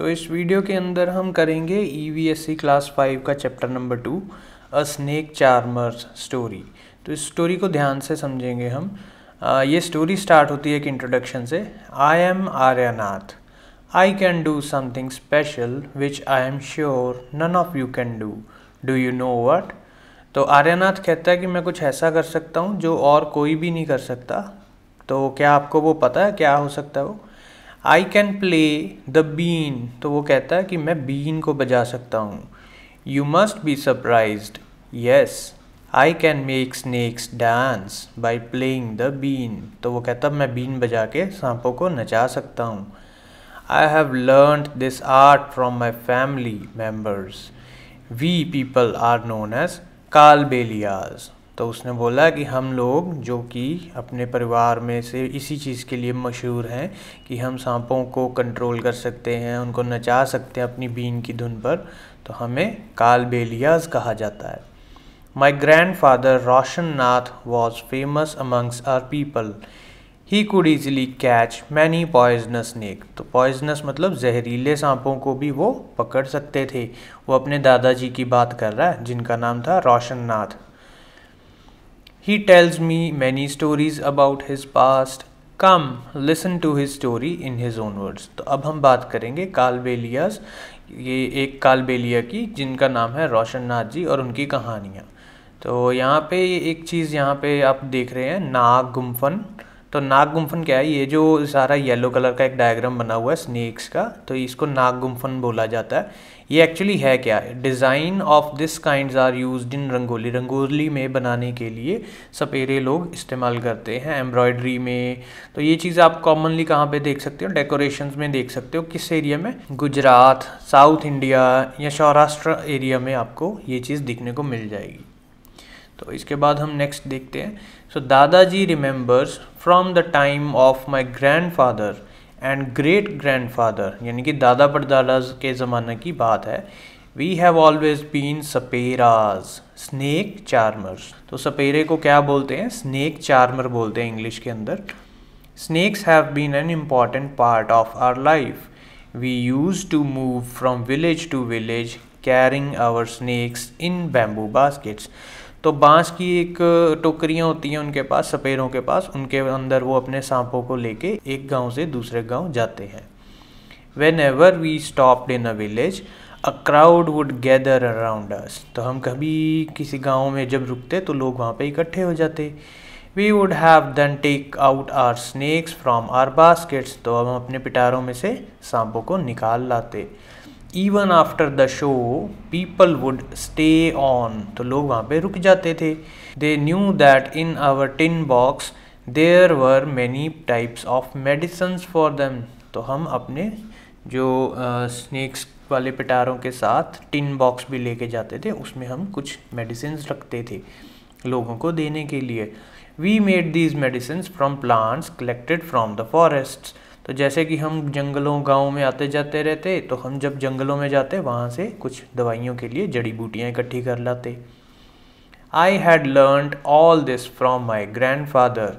तो इस वीडियो के अंदर हम करेंगे EVSC क्लास 5 का chapter number 2 a snake charmers story. तो इस स्टोरी को ध्यान से समझेंगे हम। ये स्टोरी स्टार्ट होती है एक इंट्रोडक्शन से। I am Arya Nath, I can do something special which I am sure none of you can do, do you know what. तो आर्या नाथ कहता है कि मैं कुछ ऐसा कर सकता हूँ जो और कोई भी नहीं कर सकता। तो क्या आपको वो पता है क्या हो सकता है वो? I can play the been, तो वो कहता है कि मैं बीन को बजा सकता हूँ। You must be surprised, yes I can make snakes dance by playing the been, तो वो कहता मैं बीन बजा के सांपों को नचा सकता हूँ। I have learned this art from my family members, we people are known as Kalbelias, तो उसने बोला कि हम लोग जो कि अपने परिवार में से इसी चीज़ के लिए मशहूर हैं कि हम सांपों को कंट्रोल कर सकते हैं, उनको नचा सकते हैं अपनी बीन की धुन पर, तो हमें कालबेलियास कहा जाता है। My grandfather Roushan Nath was famous amongst our people. He could easily catch many poisonous snakes. तो poisonous मतलब जहरीले सांपों को भी वो पकड़ सकते थे। वो अपने दादाजी की बात कर रहा है जिनका नाम था Roushan Nath. He tells me many stories about his past. Come, listen to his story in his own words. तो अब हम बात करेंगे कालबेलियास, ये एक कालबेलिया की जिनका नाम है Roushan Nath जी और उनकी कहानियाँ। तो यहाँ पे एक चीज़ यहाँ पे आप देख रहे हैं नाग गुम्फन। तो नाग गुम्फन क्या है? ये जो सारा येलो कलर का एक डायग्राम बना हुआ है स्नेक्स का, तो इसको नाग गुम्फन बोला जाता है। ये एक्चुअली है क्या? Design of this kinds are used in rangoli, rangoli में बनाने के लिए सपेरे लोग इस्तेमाल करते हैं, एम्ब्रॉयडरी में। तो ये चीज़ आप कॉमनली कहाँ पे देख सकते हो? डेकोरेशंस में देख सकते हो। किस एरिया में? गुजरात, साउथ इंडिया या सौराष्ट्र एरिया में आपको ये चीज़ दिखने को मिल जाएगी। तो इसके बाद हम नेक्स्ट देखते हैं। सो दादाजी remembers from the time of my grandfather and great grandfather, यानी कि दादा परदादा के ज़माने की बात है। We have always been saperas, snake charmers, तो सपेरे को क्या बोलते हैं? स्नेक चार्मर बोलते हैं इंग्लिश के अंदर। Snakes have been an important part of our life, we use to move from village to village carrying our snakes in bamboo baskets. तो बांस की एक टोकरियाँ होती हैं उनके पास, सपेरों के पास, उनके अंदर वो अपने सांपों को लेके एक गांव से दूसरे गांव जाते हैं। Whenever we stopped in a village a crowd would gather around us, तो हम कभी किसी गांव में जब रुकते तो लोग वहाँ पे इकट्ठे हो जाते। We would have then take out our snakes from our baskets, तो हम अपने पिटारों में से सांपों को निकाल लाते। Even after the show, people would stay on, तो लोग वहाँ पे रुक जाते थे। They knew that in our tin box there were many types of medicines for them, तो हम अपने जो स्नेक्स वाले पिटारों के साथ टिन बॉक्स भी लेके जाते थे, उसमें हम कुछ मेडिसिन्स रखते थे लोगों को देने के लिए। We made these medicines from plants collected from the forests, तो जैसे कि हम जंगलों गाँव में आते जाते रहते, तो हम जब जंगलों में जाते वहाँ से कुछ दवाइयों के लिए जड़ी बूटियाँ इकट्ठी कर लाते। I had learned all this from my grandfather,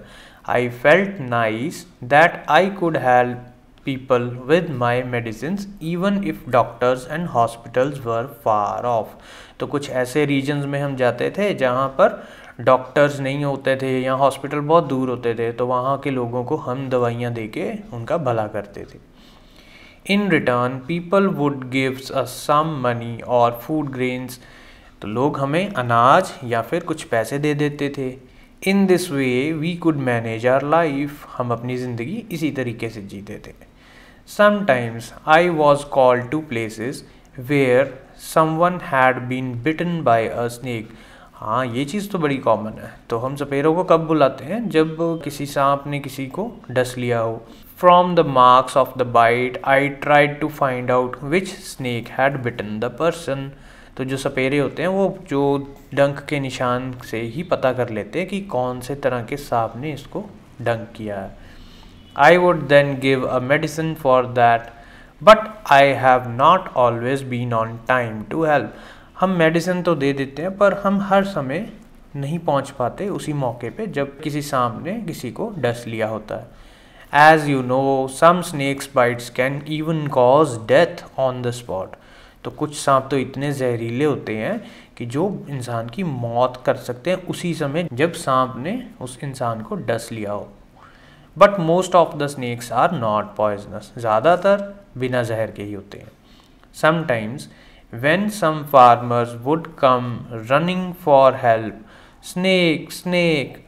I felt nice that I could help people with my medicine even if doctors and hospitals were far off, तो कुछ ऐसे रीजन्स में हम जाते थे जहाँ पर डॉक्टर्स नहीं होते थे या हॉस्पिटल बहुत दूर होते थे, तो वहाँ के लोगों को हम दवाइयाँ देके उनका भला करते थे। In return people would gives us some money और फूड ग्रेन्स, तो लोग हमें अनाज या फिर कुछ पैसे दे देते थे। In this way we could manage our life, हम अपनी ज़िंदगी इसी तरीके से जीते थे। Sometimes I was called to places where someone had been bitten by a snake, हाँ ये चीज़ तो बड़ी कॉमन है। तो हम सपेरों को कब बुलाते हैं? जब किसी सांप ने किसी को डस लिया हो। From the marks of the bite I tried to find out which snake had bitten the person, तो जो सपेरे होते हैं वो जो डंक के निशान से ही पता कर लेते हैं कि कौन से तरह के सांप ने इसको डंक किया है। I would then give a medicine for that but I have not always been on time to help, हम मेडिसिन तो दे देते हैं पर हम हर समय नहीं पहुंच पाते उसी मौके पे जब किसी सांप ने किसी को डस लिया होता है। As you know, some snakes bites can even cause death on the spot. तो कुछ सांप तो इतने जहरीले होते हैं कि जो इंसान की मौत कर सकते हैं उसी समय जब सांप ने उस इंसान को डस लिया हो. But most of the snakes are not poisonous, ज़्यादातर बिना जहर के ही होते हैं. Sometimes when some farmers would come running for help, snake snake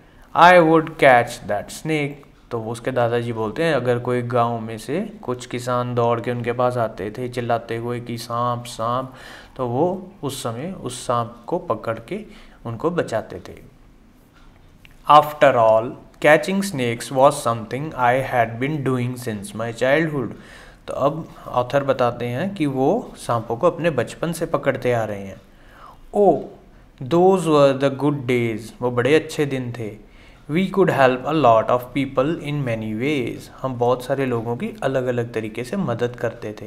I would catch that snake. तो उसके दादाजी बोलते हैं अगर कोई गांव में से कुछ किसान दौड़ के उनके पास आते थे चिल्लाते हुए कि सांप सांप, तो वो उस समय उस सांप को पकड़ के उनको बचाते थे. After all catching snakes was something I had been doing since my childhood. तो अब ऑथर बताते हैं कि वो सांपों को अपने बचपन से पकड़ते आ रहे हैं. Oh those were the good days, वो बड़े अच्छे दिन थे. We could help a lot of people in many ways, हम बहुत सारे लोगों की अलग अलग तरीके से मदद करते थे.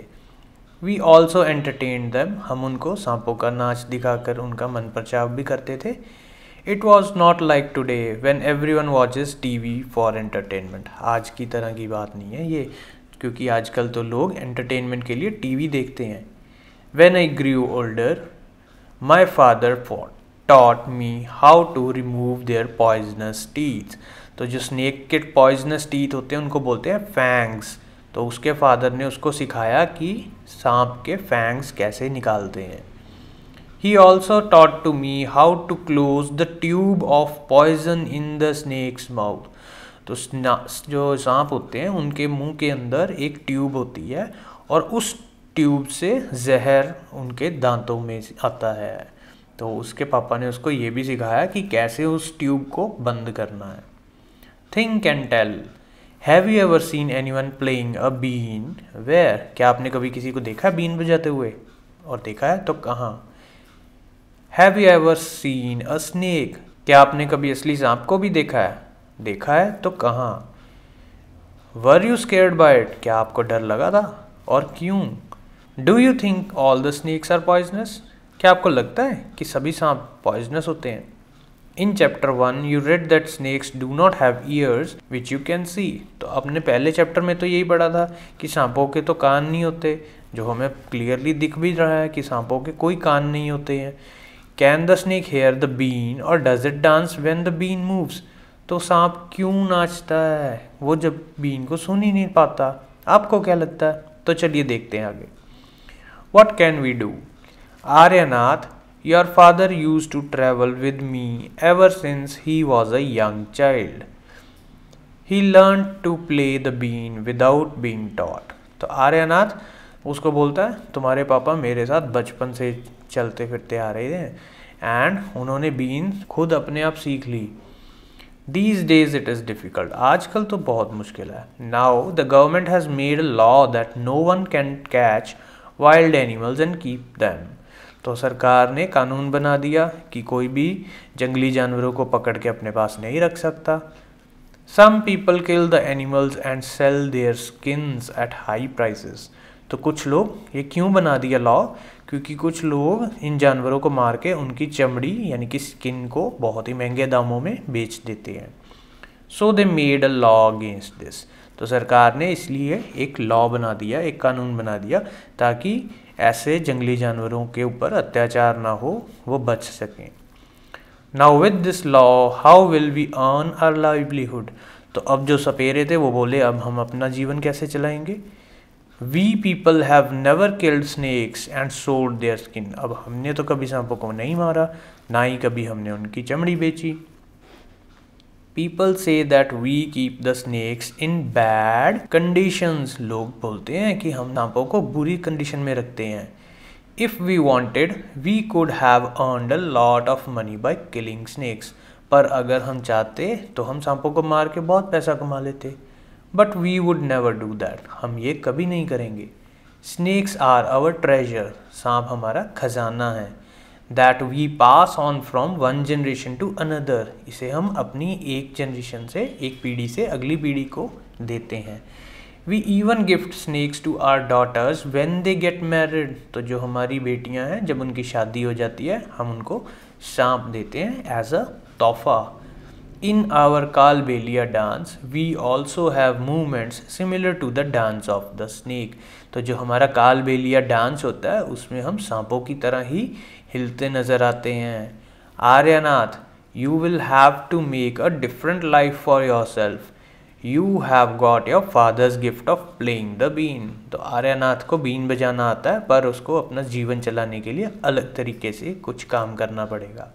वी ऑल्सो एंटरटेन दैम, हम उनको सांपों का नाच दिखाकर उनका मनपरचाव भी करते थे. It was not like today when everyone watches TV for entertainment. आज की तरह की बात नहीं है ये, क्योंकि आजकल तो लोग एंटरटेनमेंट के लिए टीवी देखते हैं. When I grew older my father taught taught me how to remove their poisonous teeth. तो जो स्नेक के poisonous teeth होते हैं उनको बोलते हैं fangs. तो उसके फादर ने उसको सिखाया कि सांप के fangs कैसे निकालते हैं. He also taught to me how to close the tube of poison in the snake's mouth. तो जो सांप होते हैं उनके मुंह के अंदर एक ट्यूब होती है और उस ट्यूब से जहर उनके दांतों में आता है. तो उसके पापा ने उसको ये भी सिखाया कि कैसे उस ट्यूब को बंद करना है. Think and tell, have you ever seen anyone playing a been where, क्या आपने कभी किसी को देखा बीन बजाते हुए, और देखा है तो कहाँ. Have you ever seen a snake, क्या आपने कभी असली सांप को भी देखा है, देखा है तो कहाँ. Were you scared by it, क्या आपको डर लगा था और क्यों. Do you think all the snakes are poisonous, क्या आपको लगता है कि सभी सांप पॉइजनस होते हैं. In chapter 1 you read that snakes do not have ears which you can see. तो अपने पहले चैप्टर में तो यही पढ़ा था कि सांपों के तो कान नहीं होते, जो हमें क्लियरली दिख भी रहा है कि सांपों के कोई कान नहीं होते हैं. Can the snake hear the been और does it dance when the been moves. तो सांप क्यों नाचता है वो जब बीन को सुन ही नहीं पाता, आपको क्या लगता है. तो चलिए देखते हैं आगे. What can we do. Arya Nath, your father used to travel with me ever since he was a young child. He learned to play the bean without being taught. तो Arya Nath उसको बोलता है तुम्हारे पापा मेरे साथ बचपन से चलते फिरते आ रहे हैं एंड उन्होंने बीन खुद अपने आप सीख ली. These days it is difficult. आजकल तो बहुत मुश्किल है. Now the government has made a law that no one can catch wild animals and keep them. तो सरकार ने कानून बना दिया कि कोई भी जंगली जानवरों को पकड़ के अपने पास नहीं रख सकता. Some people kill the animals and sell their skins at high prices. तो कुछ लोग, ये क्यों बना दिया लॉ, क्योंकि कुछ लोग इन जानवरों को मार के उनकी चमड़ी यानी कि स्किन को बहुत ही महंगे दामों में बेच देते हैं. So they made a law against this. तो सरकार ने इसलिए एक लॉ बना दिया, एक कानून बना दिया ताकि ऐसे जंगली जानवरों के ऊपर अत्याचार ना हो, वो बच सकें. Now with this law how will we earn our livelihood. तो अब जो सपेरे थे वो बोले अब हम अपना जीवन कैसे चलाएंगे. We people have never killed snakes and sold their skin. अब हमने तो कभी सांपों को नहीं मारा, ना ही कभी हमने उनकी चमड़ी बेची. People say that we keep the snakes in bad conditions. लोग बोलते हैं कि हम सांपों को बुरी कंडीशन में रखते हैं. If we wanted we could have earned a lot of money by killing snakes. पर अगर हम चाहते तो हम सांपों को मार के बहुत पैसा कमा लेते. But we would never do that, हम ये कभी नहीं करेंगे. स्नेक्स आर आवर ट्रेजर, सांप हमारा खजाना है. That we pass on from one generation to another, इसे हम अपनी एक जनरेशन से, एक पीढ़ी से अगली पीढ़ी को देते हैं. We even gift snakes to our daughters when they get married. तो जो हमारी बेटियां हैं जब उनकी शादी हो जाती है हम उनको सांप देते हैं एज अ तोहफा. In our Kalbeliya dance, we also have movements similar to the dance of the snake. तो जो हमारा Kalbeliya dance होता है उसमें हम सांपों की तरह ही हिलते नज़र आते हैं. Arya Nath, you will have to make a different life for yourself. You have got your father's gift of playing the bean. तो Arya Nath को बीन बजाना आता है पर उसको अपना जीवन चलाने के लिए अलग तरीके से कुछ काम करना पड़ेगा.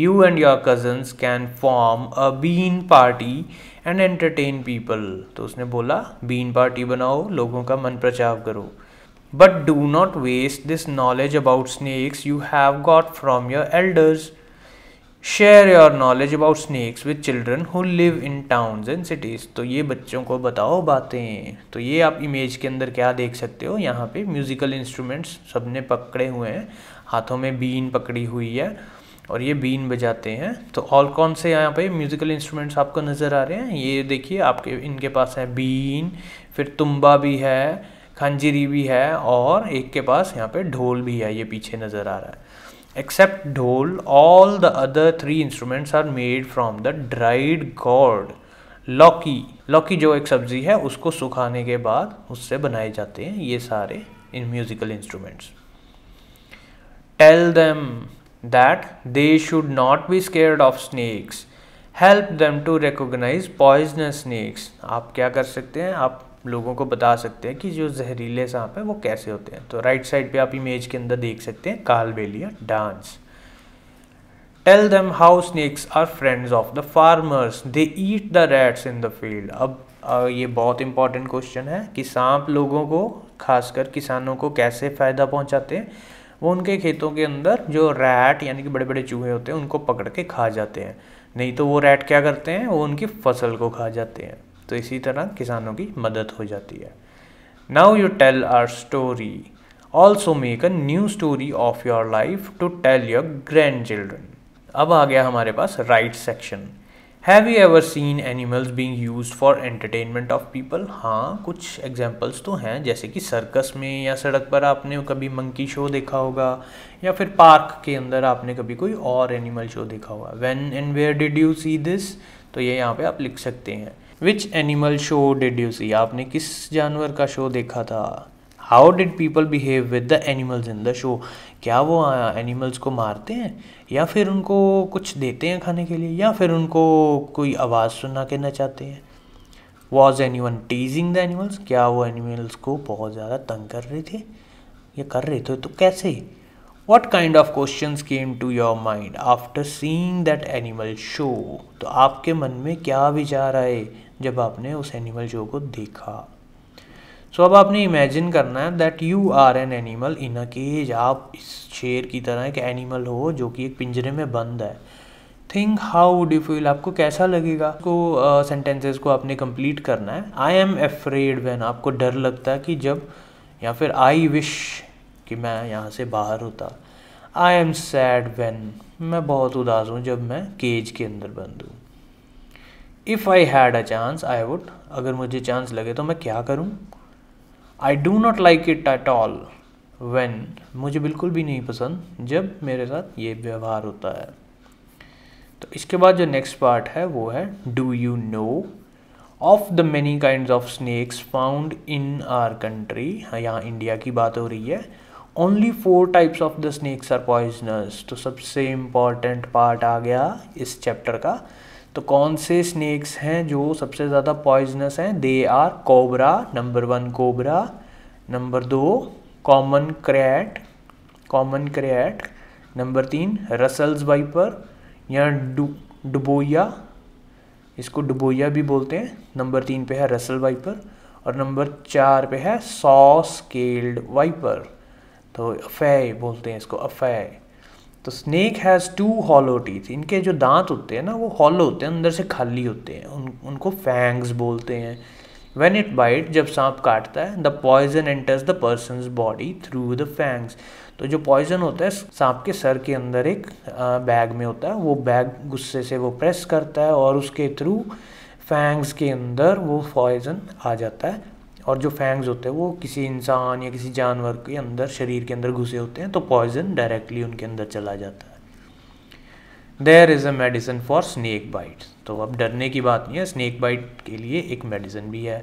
You and your cousins can form a bean party and entertain people. तो उसने बोला bean party बनाओ, लोगों का मन प्रचाव करो. But do not waste this knowledge about snakes you have got from your elders. Share your knowledge about snakes with children who live in towns and cities. तो ये बच्चों को बताओ बातें. तो ये आप इमेज के अंदर क्या देख सकते हो, यहाँ पे म्यूजिकल इंस्ट्रूमेंट्स सबने पकड़े हुए हैं, हाथों में बीन पकड़ी हुई है और ये बीन बजाते हैं. तो और कौन से यहाँ पे म्यूज़िकल इंस्ट्रूमेंट्स आपको नज़र आ रहे हैं, ये देखिए आपके इनके पास है बीन, फिर तुम्बा भी है, खंजरी भी है और एक के पास यहाँ पे ढोल भी है, ये पीछे नज़र आ रहा है. Except dhol all the other three instruments are made from the dried gourd. लौकी, लौकी जो एक सब्ज़ी है उसको सुखाने के बाद उससे बनाए जाते हैं ये सारे इन musical instruments. Tell them that they should not be scared of snakes. Help them to recognize poisonous snakes. आप क्या कर सकते हैं, आप लोगों को बता सकते हैं कि जो जहरीले सांप हैं वो कैसे होते हैं. तो राइट साइड पे आप इमेज के अंदर देख सकते हैं Kalbelia dance. Tell them how snakes are friends of the farmers. They eat the rats in the field. अब ये बहुत इंपॉर्टेंट क्वेश्चन है कि सांप लोगों को, खासकर किसानों को कैसे फ़ायदा पहुंचाते हैं. वो उनके खेतों के अंदर जो रैट यानी कि बड़े बड़े चूहे होते हैं उनको पकड़ के खा जाते हैं, नहीं तो वो रैट क्या करते हैं, वो उनकी फसल को खा जाते हैं. तो इसी तरह किसानों की मदद हो जाती है. Now you tell our story, also make a new story of your life to tell your grandchildren. अब आ गया हमारे पास write section. Have you ever seen animals being used for entertainment of people. हाँ, कुछ examples तो हैं जैसे कि सर्कस में या सड़क पर आपने कभी मंकी शो देखा होगा या फिर पार्क के अंदर आपने कभी कोई और एनिमल शो देखा होगा. When and where did you see this, तो ये यहाँ पे आप लिख सकते हैं. Which animal show did you see, आपने किस जानवर का शो देखा था. How did people behave with the animals in the show, क्या वो एनिमल्स को मारते हैं या फिर उनको कुछ देते हैं खाने के लिए या फिर उनको कोई आवाज़ सुना के नचाते हैं. Was any one teasing the animals, क्या वो एनिमल्स को बहुत ज़्यादा तंग कर रहे थे या कर रहे थे, तो कैसे. What kind of question came to your mind after seeing that animal show, तो आपके मन में क्या विचार आए जब आपने उस एनिमल शो को देखा. सो अब आपने इमेजिन करना है that you are an animal in a cage, आप इस शेर की तरह एक एनिमल हो जो कि एक पिंजरे में बंद है. Think how would you feel, आपको कैसा लगेगा. को सेंटेंसेस को आपने कंप्लीट करना है. आई एम अफ्रेड व्हेन, आपको डर लगता है कि जब, या फिर आई विश कि मैं यहाँ से बाहर होता. आई एम सैड व्हेन, मैं बहुत उदास हूँ जब मैं केज के अंदर बंद हूँ. If I had a chance I would, अगर मुझे चांस लगे तो मैं क्या करूँ. I do not like it at all when, मुझे बिल्कुल भी नहीं पसंद जब मेरे साथ ये व्यवहार होता है. तो इसके बाद जो नेक्स्ट पार्ट है वो है do you know of the many kind of snakes found in our country. यहाँ इंडिया की बात हो रही है. Only 4 types of the snakes are poisonous. तो सबसे इम्पॉर्टेंट पार्ट आ गया इस चैप्टर का. तो कौन से स्नैक्स हैं जो सबसे ज़्यादा पॉइजनस हैं. They are cobra, number 1 cobra, number 2 common krait, number 3 Russell's viper या डुबोइया, इसको डुबोइया भी बोलते हैं. नंबर 3 पे है रसल वाइपर और नंबर 4 पे है सॉ-स्केल्ड वाइपर, तो अफसाए बोलते हैं इसको, अफसाए. तो स्नेक हैज़ 2 हॉलो टीथ, इनके जो दांत होते हैं ना वो हॉलो होते हैं, अंदर से खाली होते हैं, उनको फैंग्स बोलते हैं. व्हेन इट बाइट, जब सांप काटता है, the poison enters the person's body through the fangs. तो जो पॉइजन होता है सांप के सर के अंदर एक बैग में होता है, वो बैग गुस्से से वो प्रेस करता है और उसके थ्रू फैंग्स के अंदर वो पॉइजन आ जाता है और जो फैंग्स होते हैं वो किसी इंसान या किसी जानवर के अंदर, शरीर के अंदर घुसे होते हैं तो पॉइजन डायरेक्टली उनके अंदर चला जाता है. There is a medicine for snake bite. तो अब डरने की बात नहीं है, स्नैक बाइट के लिए एक मेडिसिन भी है।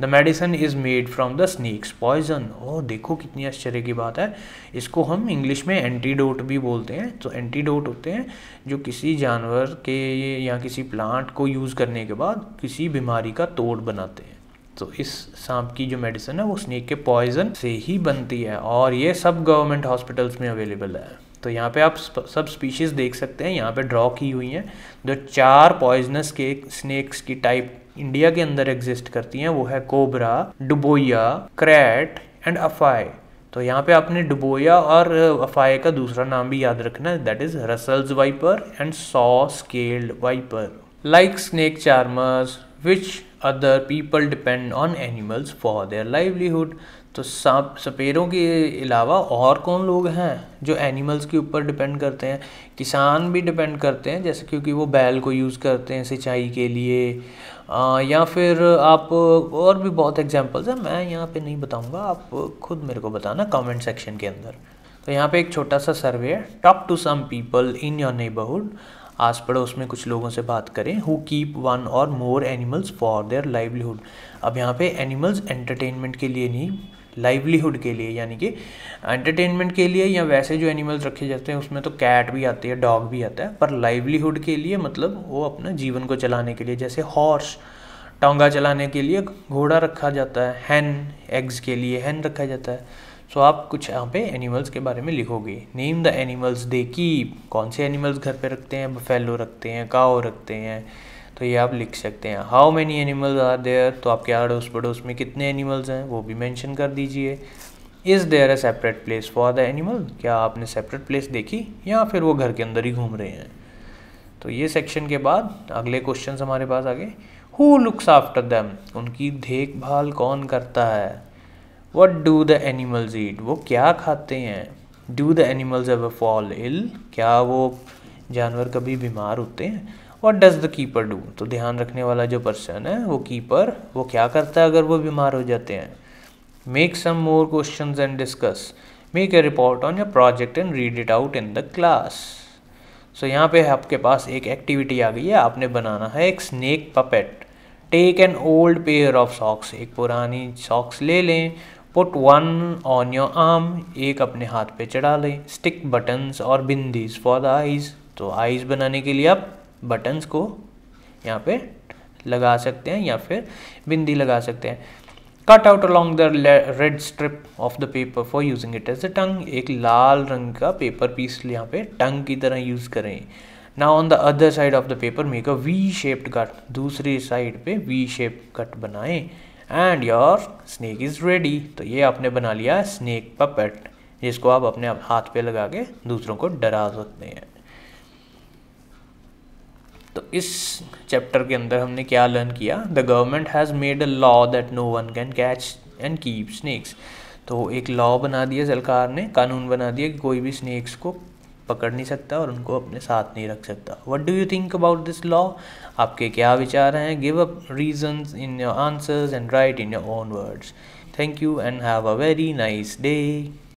The medicine is made from the snake's poison. ओह देखो कितनी आश्चर्य की बात है, इसको हम इंग्लिश में एंटीडोट भी बोलते हैं। तो एंटीडोट होते हैं जो किसी जानवर के या किसी प्लांट को यूज़ करने के बाद किसी बीमारी का तोड़ बनाते हैं। तो इस सांप की जो मेडिसिन है वो स्नैक के पॉइजन से ही बनती है और ये सब गवर्नमेंट हॉस्पिटल्स में अवेलेबल है। तो यहाँ पे आप सब स्पीशीज़ देख सकते हैं, यहाँ पे ड्रॉ की हुई हैं। जो चार पॉइजनस के स्नैक्स की टाइप इंडिया के अंदर एग्जिस्ट करती हैं वो है कोबरा, डुबोइया, क्रैट एंड अफाय। तो यहाँ पे आपने डुबोइया और अफाय का दूसरा नाम भी याद रखना है, that is Russell's viper and saw scaled viper. Like snake charmers which other people depend on animals for their livelihood. तो सांप सपेरों के अलावा और कौन लोग हैं जो एनिमल्स के ऊपर डिपेंड करते हैं? किसान भी डिपेंड करते हैं, जैसे क्योंकि वो बैल को यूज़ करते हैं सिंचाई के लिए, या फिर आप और भी बहुत एग्जांपल्स हैं, मैं यहाँ पे नहीं बताऊँगा, आप खुद मेरे को बताना कमेंट सेक्शन के अंदर। तो यहाँ पे एक छोटा सा सर्वे है, talk to some people in your neighbourhood. आस पड़ोस में कुछ लोगों से बात करें, who keep one or more animals for their livelihood. अब यहाँ पे एनिमल्स एंटरटेनमेंट के लिए नहीं, लाइवलीहुड के लिए, यानी कि एंटरटेनमेंट के लिए या वैसे जो एनिमल्स रखे जाते हैं उसमें तो कैट भी आती है, डॉग भी आता है, पर लाइवलीहुड के लिए मतलब वो अपना जीवन को चलाने के लिए, जैसे हॉर्स टांगा चलाने के लिए घोड़ा रखा जाता है, हैन एग्स के लिए हैन रखा जाता है। तो आप कुछ यहाँ पे एनिमल्स के बारे में लिखोगे। Name the animals they keep. कौन से एनिमल्स घर पे रखते हैं? बफेलो रखते हैं, काओ रखते हैं, तो ये आप लिख सकते हैं। How many animals are there. तो आपके अड़ोस पड़ोस में कितने एनिमल्स हैं वो भी मेंशन कर दीजिए। Is there a separate place for the animal. क्या आपने सेपरेट प्लेस देखी या फिर वो घर के अंदर ही घूम रहे हैं? तो ये सेक्शन के बाद अगले क्वेश्चन हमारे पास आगे, हु लुक्स आफ्टर दैम। उनकी देखभाल कौन करता है? What do the animals eat? वो क्या खाते हैं? Do the animals ever fall ill? क्या वो जानवर कभी बीमार होते हैं? What does the keeper do? तो ध्यान रखने वाला जो पर्सन है वो कीपर, वो क्या करता है अगर वो बीमार हो जाते हैं? Make some more questions and discuss. Make a report on your project and read it out in the class. So यहाँ पे आपके पास एक एक्टिविटी आ गई है, आपने बनाना है एक snake puppet. Take an old pair of socks. एक पुरानी सॉक्स ले लें। Put one on your arm. एक अपने हाथ पे चढ़ा लें। Stick buttons और बिंदीज for the eyes. तो आईज बनाने के लिए आप बटन्स को यहाँ पे लगा सकते हैं या फिर बिंदी लगा सकते हैं। Cut out along the red strip of the paper for using it as a tongue. एक लाल रंग का पेपर पीस यहाँ पे टंग की तरह यूज़ करें। Now on the other side of the paper make a V-shaped cut. दूसरी साइड पे V-shaped cut बनाएं। And your snake is ready. तो ये आपने बना लिया स्नैक पपेट, जिसको आप अपने हाथ पे लगा के दूसरों को डरा सकते हैं। तो इस चैप्टर के अंदर हमने क्या लर्न किया? The government has made a law that no one can catch and keep snakes. तो एक लॉ बना दिया सरकार ने, कानून बना दिया कि कोई भी स्नैक्स को पकड़ नहीं सकता और उनको अपने साथ नहीं रख सकता। What do you think about this law? आपके क्या विचार हैं? Give up reasons in your answers and write in your own words. Thank you and have a very nice day.